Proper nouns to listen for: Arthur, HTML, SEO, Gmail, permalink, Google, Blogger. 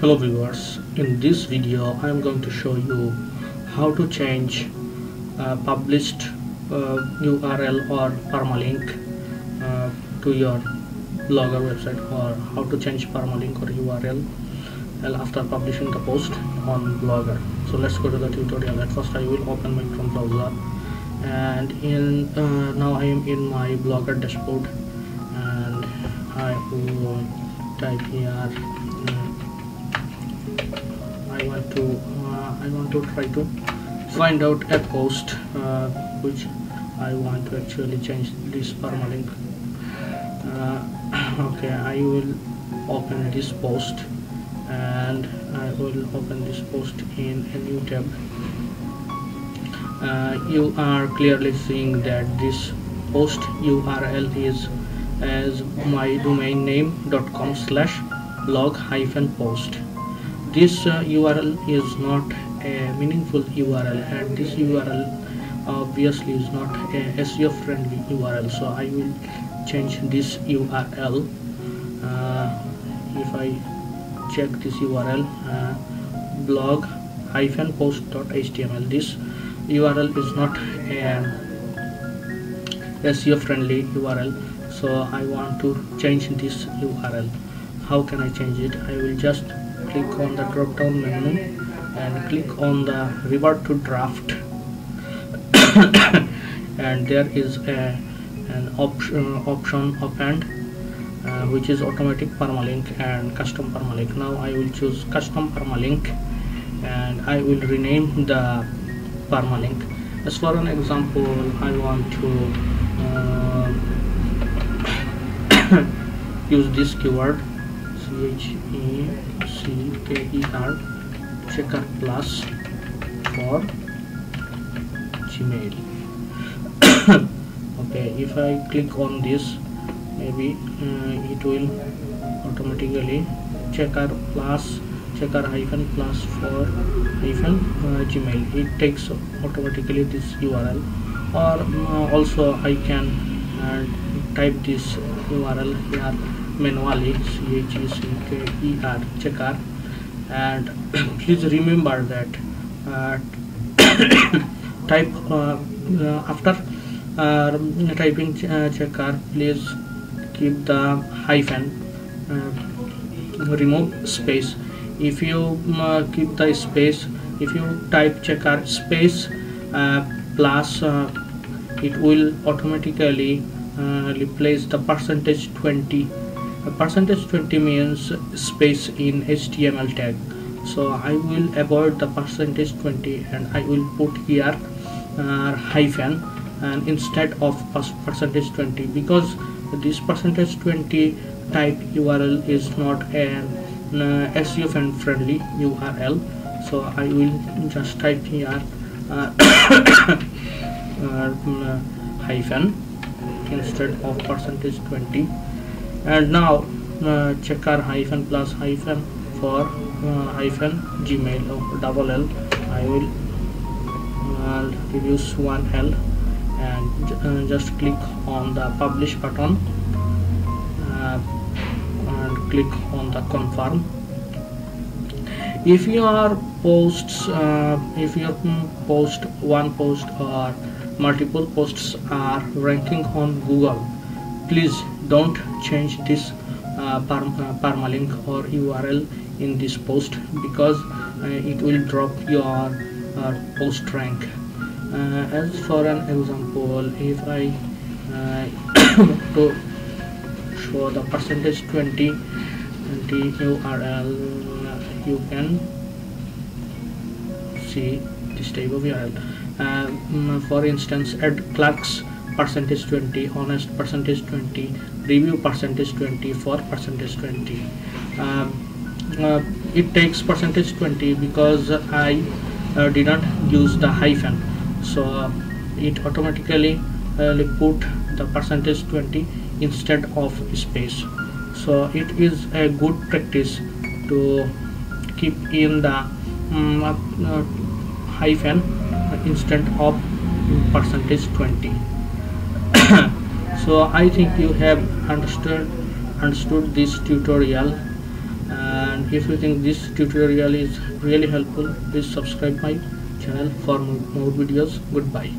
Hello viewers, in this video I am going to show you how to change published URL or permalink to your Blogger website, or how to change permalink or URL after publishing the post on Blogger. So let's go to the tutorial. At first I will open my Chrome browser, and in now I am in my Blogger dashboard, and I will type here I want to try to find out a post which I want to actually change this permalink. Okay, I will open this post, and I will open this post in a new tab. You are clearly seeing that this post URL is as my domain name.com/blog-post. This URL is not a meaningful URL, and this URL obviously is not a SEO friendly URL, so I will change this URL. If I check this URL, blog-post.html, this URL is not a SEO friendly URL, so I want to change this URL. How can I change it? I will just click on the drop down menu and click on the revert to draft and there is an option append, which is automatic permalink and custom permalink. Now I will choose custom permalink, and I will rename the permalink. As for an example, I want to use this keyword CHECKER, checker plus, for Gmail. Okay, if I click on this, maybe it will automatically checker plus, checker hyphen plus for hyphen Gmail. It takes automatically this URL, or also I can type this URL here manually, CHECKER, checker. And please remember that type after typing checker, please keep the hyphen, remove space. If you keep the space, if you type checker space plus, it will automatically replace the %20. %20 means space in HTML tag, so I will avoid the %20 and I will put here hyphen, and instead of %20, because this %20 type URL is not an SEO friendly URL, so I will just type here hyphen instead of %20. And now checker hyphen plus hyphen for hyphen Gmail, or double L. I will reduce one L, and just click on the publish button and click on the confirm. If your posts, if your post, one post or multiple posts are ranking on Google, please don't change this permalink or URL in this post, because it will drop your post rank. As for an example, if I to show the %20 URL, you can see this type of URL. For instance, at Clark's %20, honest %20, review %20, for %20. It takes %20 because I didn't use the hyphen, so it automatically put the %20 instead of space. So it is a good practice to keep in the hyphen instead of %20. So I think you have understood this tutorial, and And if you think this tutorial is really helpful, please subscribe my channel for more videos. Goodbye.